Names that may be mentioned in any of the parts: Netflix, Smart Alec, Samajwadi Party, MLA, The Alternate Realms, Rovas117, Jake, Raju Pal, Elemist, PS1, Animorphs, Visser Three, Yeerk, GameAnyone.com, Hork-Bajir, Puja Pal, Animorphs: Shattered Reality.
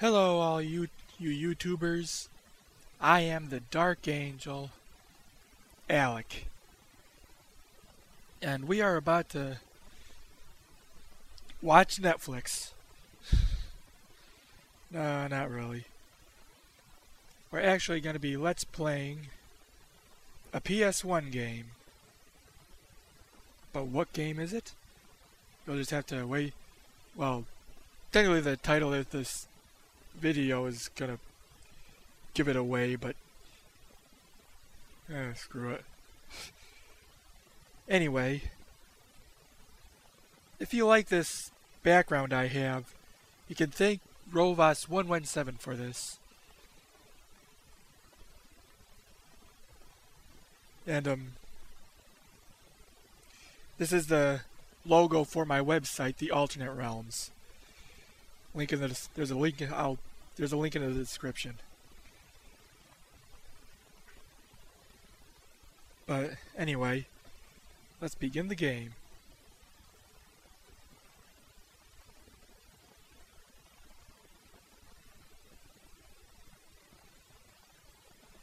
Hello all you YouTubers. I am the Dark Angel, Alec. And we are about to watch Netflix. No, not really. We're actually going to be let's playing a PS1 game. But what game is it? You'll just have to wait. Well, technically the title of this video is going to give it away, but screw it. Anyway, if you like this background I have, you can thank Rovas117 for this. And this is the logo for my website, The Alternate Realms. Link in the there's a link in the description. But anyway, let's begin the game.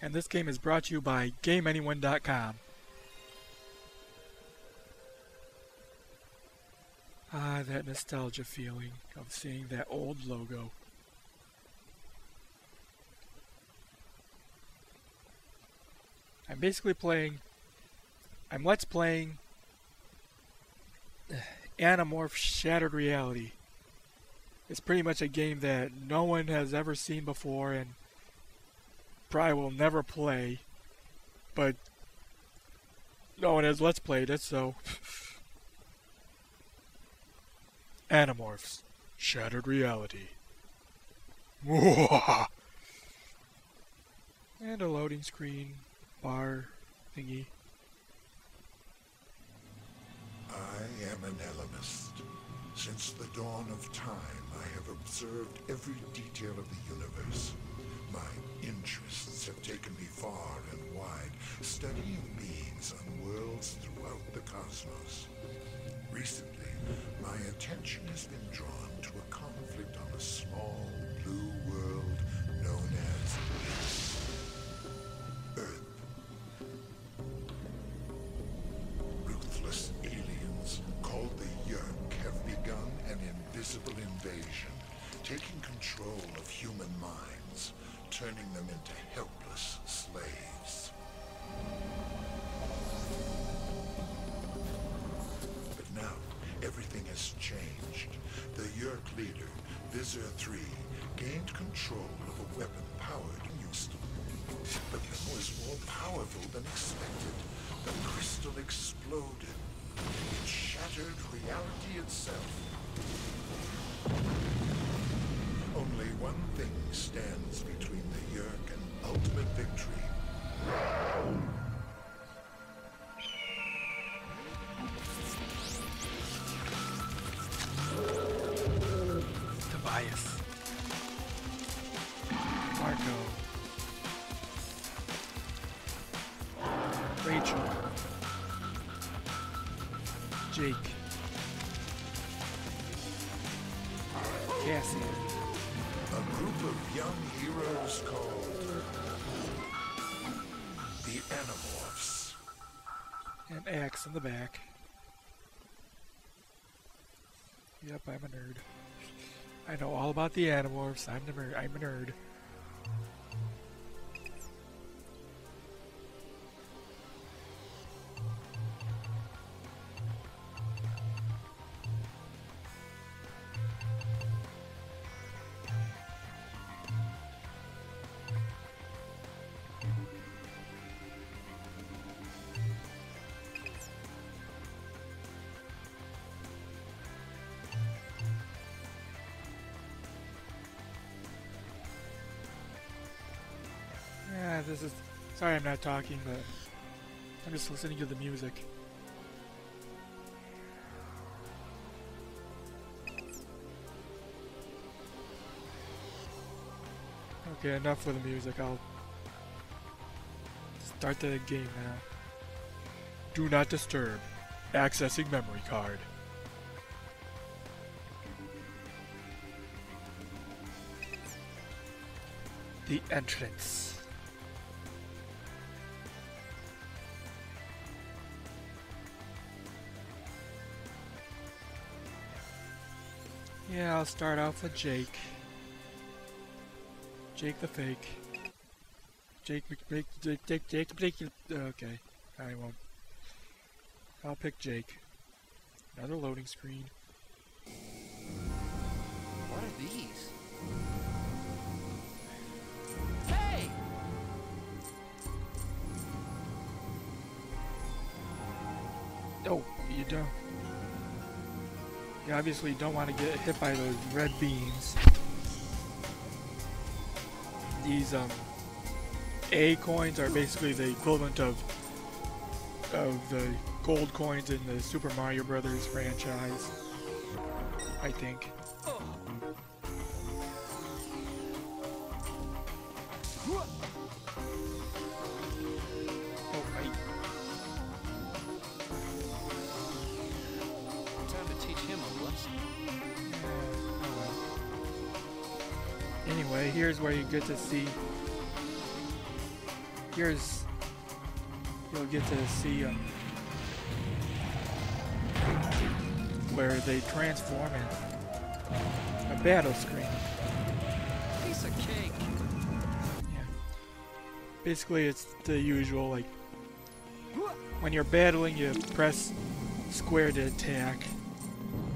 And this game is brought to you by GameAnyone.com. Ah, that nostalgia feeling of seeing that old logo. I'm basically playing... I'm let's playing Animorphs: Shattered Reality. It's pretty much a game that no one has ever seen before and probably will never play, but no one has let's played it, so... Animorphs: Shattered Reality. And a loading screen bar thingy. I am an Elemist. Since the dawn of time, I have observed every detail of the universe. My interests have taken me far and wide, studying beings on worlds throughout the cosmos. Recently, my attention has been drawn to a conflict on a small blue world known as Earth. Ruthless aliens called the Yeerk have begun an invisible invasion, taking control of human minds, turning them into helpless slaves. But now, everything has changed. The Yeerk leader, Visser Three, gained control of a weapon powered and useful. But it was more powerful than expected. The crystal exploded. It shattered reality itself. Only one thing stands between the Yeerk and ultimate victory. Tobias. Marco. Rachel. Jake. Cassie. A group of young heroes called the Animorphs. An axe in the back. Yep, I'm a nerd. I know all about the Animorphs. I'm a nerd. This is... Sorry I'm not talking, but I'm just listening to the music. Okay, enough with the music. I'll start the game now. Do not disturb. Accessing memory card. the entrance. Yeah, I'll start off with Jake. Jake the Fake. Okay, I won't. I'll pick Jake. Another loading screen. What are these? Hey! Oh, you don't. You obviously don't want to get hit by those red beams. These A coins are basically the equivalent of the gold coins in the Super Mario Brothers franchise, I think. Here's where you get to see. You'll get to see where they transform in a battle screen. Piece of cake. Yeah. Basically, it's the usual. Like when you're battling, you press square to attack.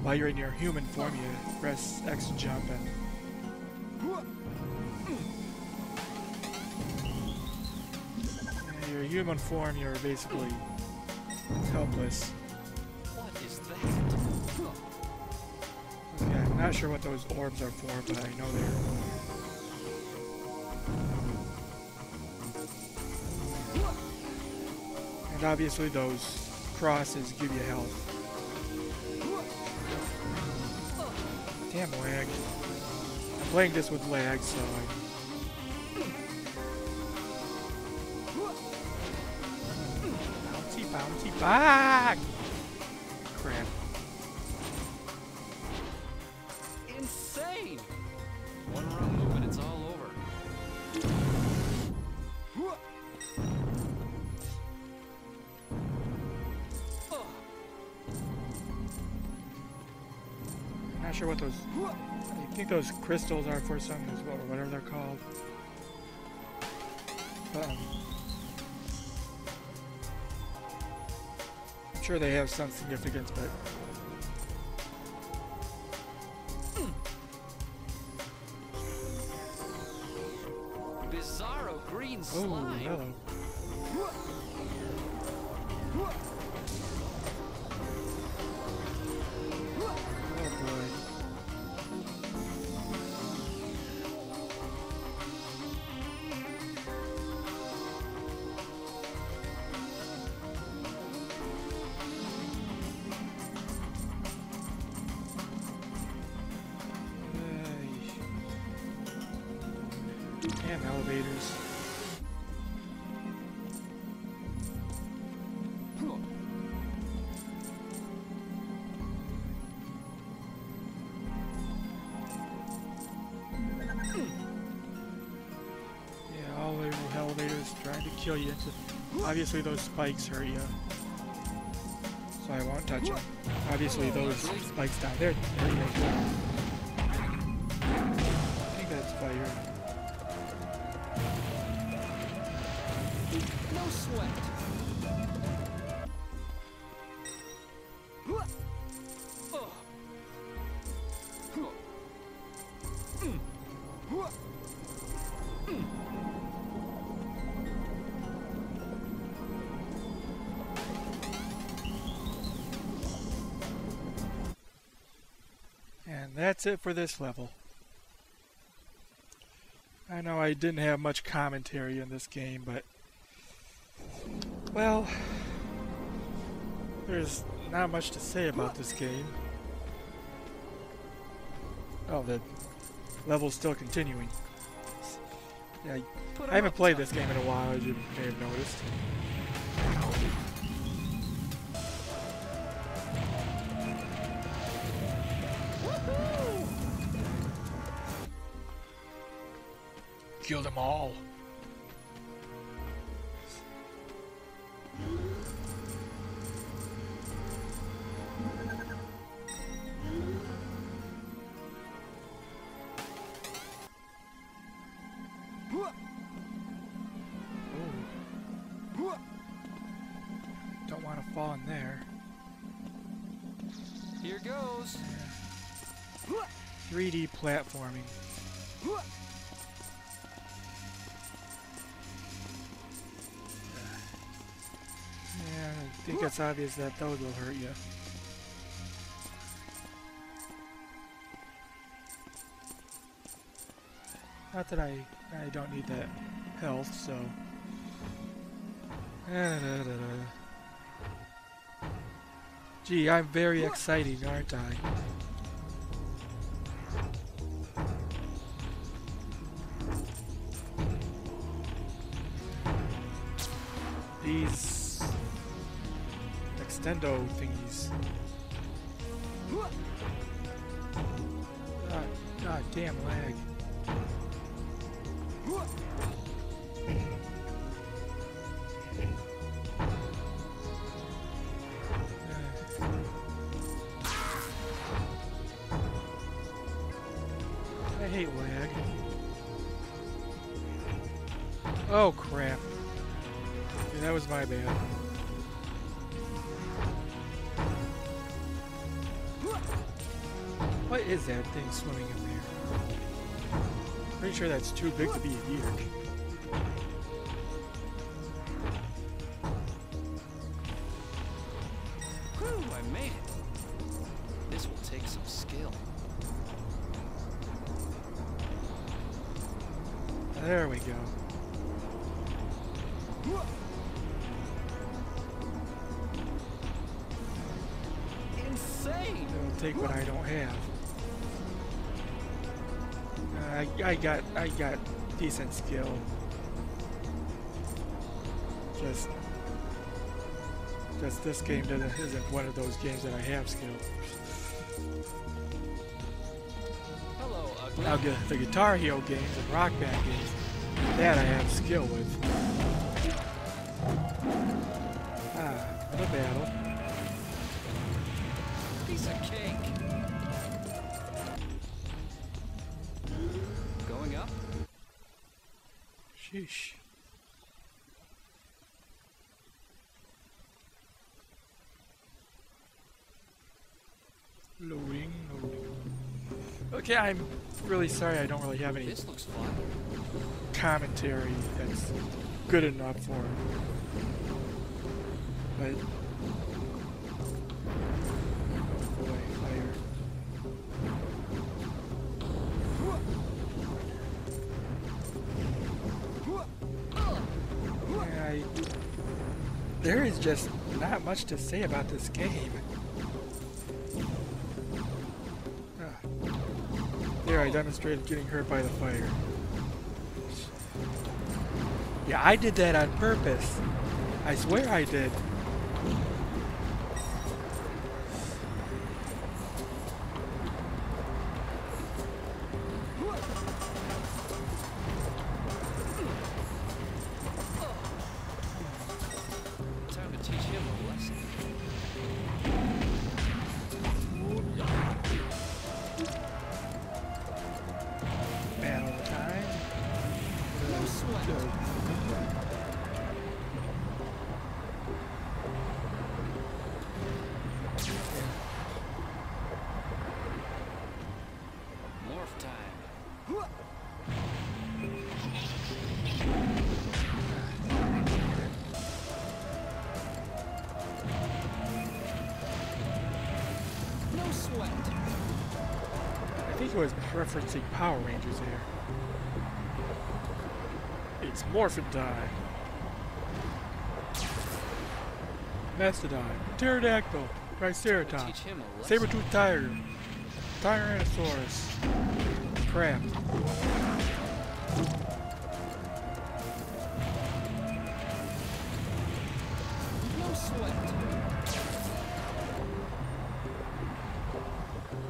While you're in your human form, you press X to jump and. Human form, you're basically helpless. What is that? Okay, I'm not sure what those orbs are for, but I know they're. And obviously, those crosses give you health. Damn lag. I'm playing this with lag, so I. Bouncy back! Crap. Insane! One wrong move and it's all over. I'm not sure what those. I think those crystals are for something as well, or whatever they're called. I'm sure they have some significance, but Bizarro green slime. Hello. Elevators. Yeah, all the elevators trying to kill you. Obviously, those spikes hurt you, so I won't touch them. Obviously, those spikes down there hurt you as well. I think that's fire. No sweat. And that's it for this level. I know I didn't have much commentary in this game, but well, there's not much to say about this game. Oh, the level's still continuing. Yeah, I haven't played this game in a while, as you may have noticed. Kill them all. Don't want to fall in there. Here goes. 3D platforming. Yeah, I think it's obvious that those will hurt you. Not that I don't need that health, so. Gee, I'm very exciting, aren't I? These extendo thingies. God damn lag. I hate lag. Oh crap. Yeah, that was my bad. What is that thing swimming in there? Pretty sure that's too big to be a Yeerk. I made it. This will take some skill. There we go. Insane! It'll take what I don't have. I got decent skill. Just this game isn't one of those games that I have skill. Hello, ugly. Now the Guitar Hero games and Rock Band games, that I have skill with. Ah, what a battle. Piece of cake. Going up? Sheesh. Loading, loading. Okay, I'm really sorry I don't really have any commentary that's good enough for it. But oh boy, fire. There is just not much to say about this game. I demonstrated getting hurt by the fire. Yeah, I did that on purpose. I swear I did. Time to teach him a lesson. I think it was referencing Power Rangers here. It's Morphodon, Mastodon, Pterodactyl, Triceratops, Saber-toothed Tiger, Tyrannosaurus, Crab. No sweat.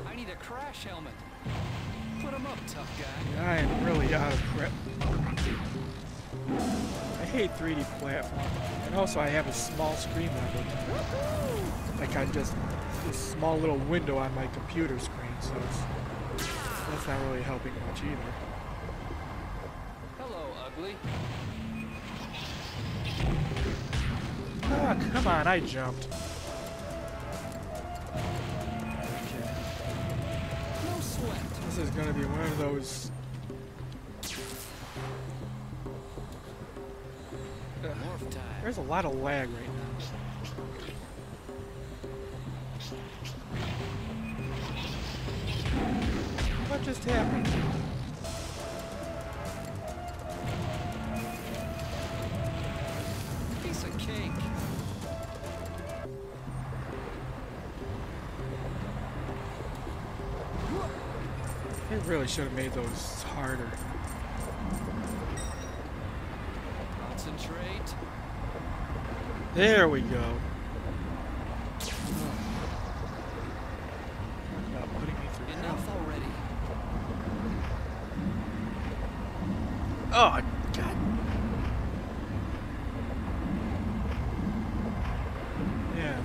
I need a crash helmet. Put him on. I am really out of prep. I hate 3D platforming, and also I have a small screen level. Like I just this small little window on my computer screen, so it's, that's not really helping much either. Hello, ugly. Ah, oh, come on! I jumped. This is going to be one of those... There's a lot of lag right now. What just happened? Piece of cake. They really should have made those harder. Concentrate. There we go. Not putting me through enough now. Already. Oh God! Yeah.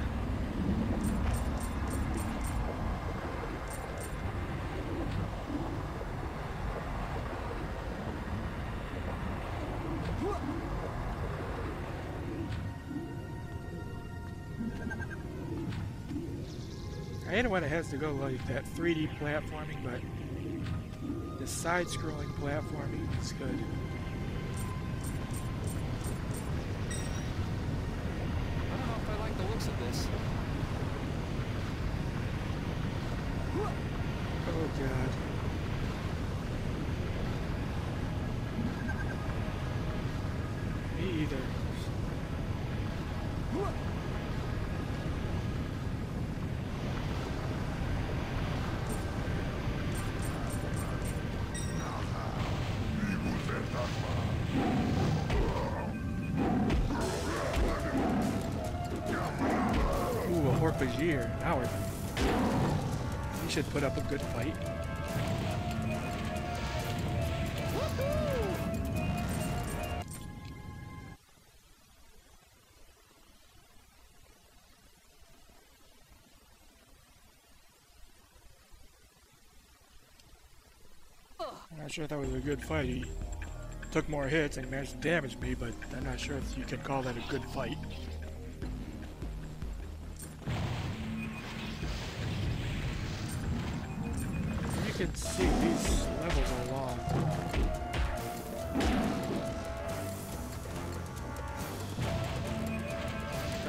I hate it when it has to go like that 3D platforming, but the side-scrolling platforming is good. I don't know if I like the looks of this. Oh God. Me either. Hork-Bajir, Howard. He should put up a good fight. I'm not sure if that was a good fight. He took more hits and managed to damage me, but I'm not sure if you can call that a good fight. You can see these levels are long.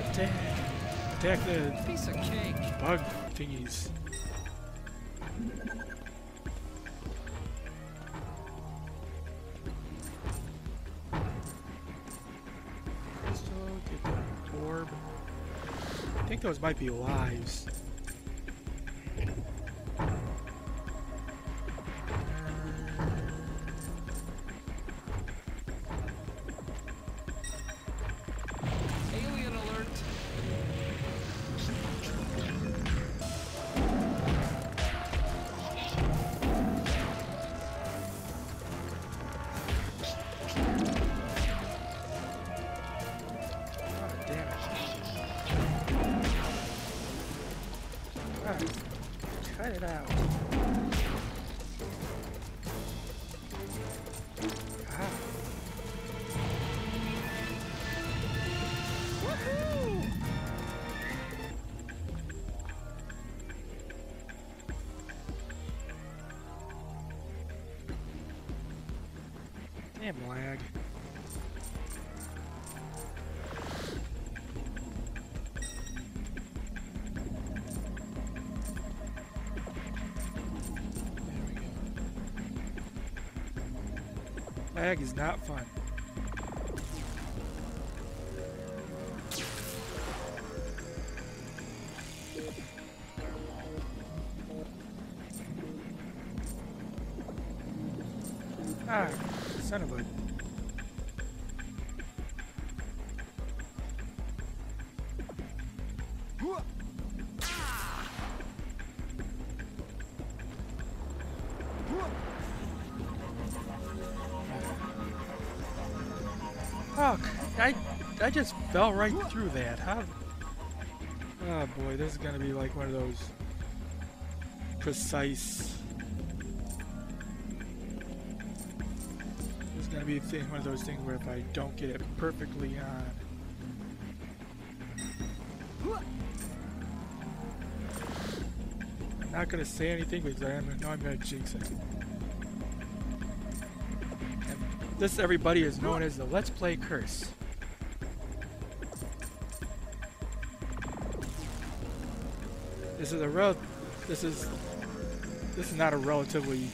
Attack the piece of cake. Bug thingies. Crystal, get the orb. I think those might be lives. Cut it out. Ah. Woohoo! Damn lag. Lag is not fun. Ah, son of a... Fuck! I just fell right through that. How? Oh boy, this is gonna be like one of those precise. This is gonna be one of those things where if I don't get it perfectly on. I'm not gonna say anything because I know I'm gonna jinx it. This, everybody, is known as the Let's Play Curse. This is a this is not a relatively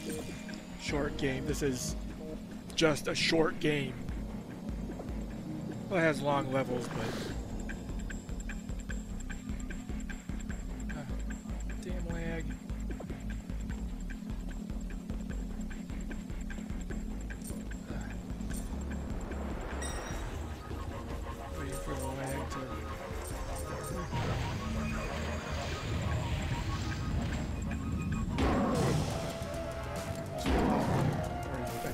short game. This is just a short game. Well, it has long levels, but damn lag. Waiting for the lag to.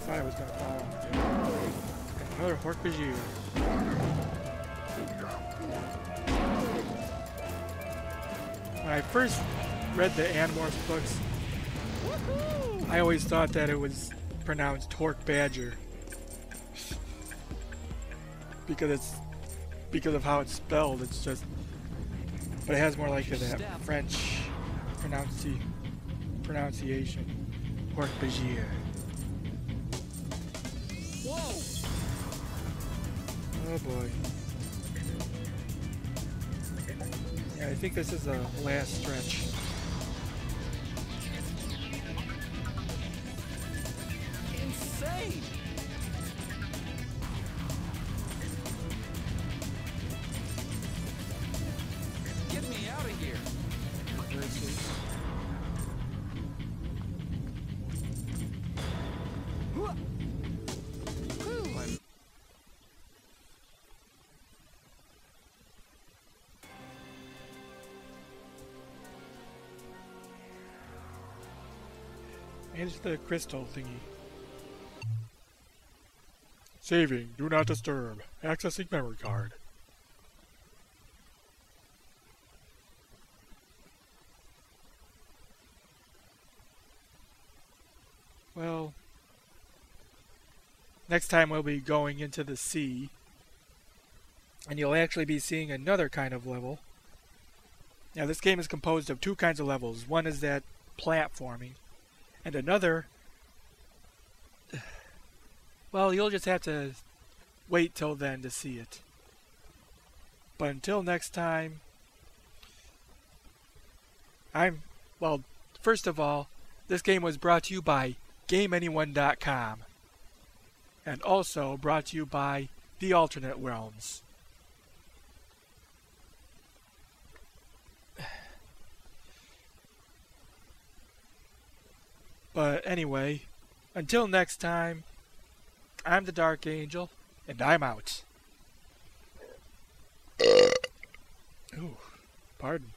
I was gonna fall. Another Hork-Bajir. When I first read the Animorphs books, I always thought that it was pronounced Hork-Bajir because of how it's spelled. It's just, but it has more like that French pronunciation. Hork-Bajir. Oh boy. Yeah, I think this is the last stretch. Insane. Get me out of here. Here's the crystal thingy. Saving. Do not disturb. Accessing memory card. Well, next time we'll be going into the sea, and you'll actually be seeing another kind of level. Now, this game is composed of two kinds of levels. One is that platforming. And another, well, you'll just have to wait till then to see it. But until next time, well, first of all, this game was brought to you by GameAnyone.com. And also brought to you by The Alternate Realms. But anyway, until next time, I'm the Dark Angel, and I'm out. Ooh, pardon.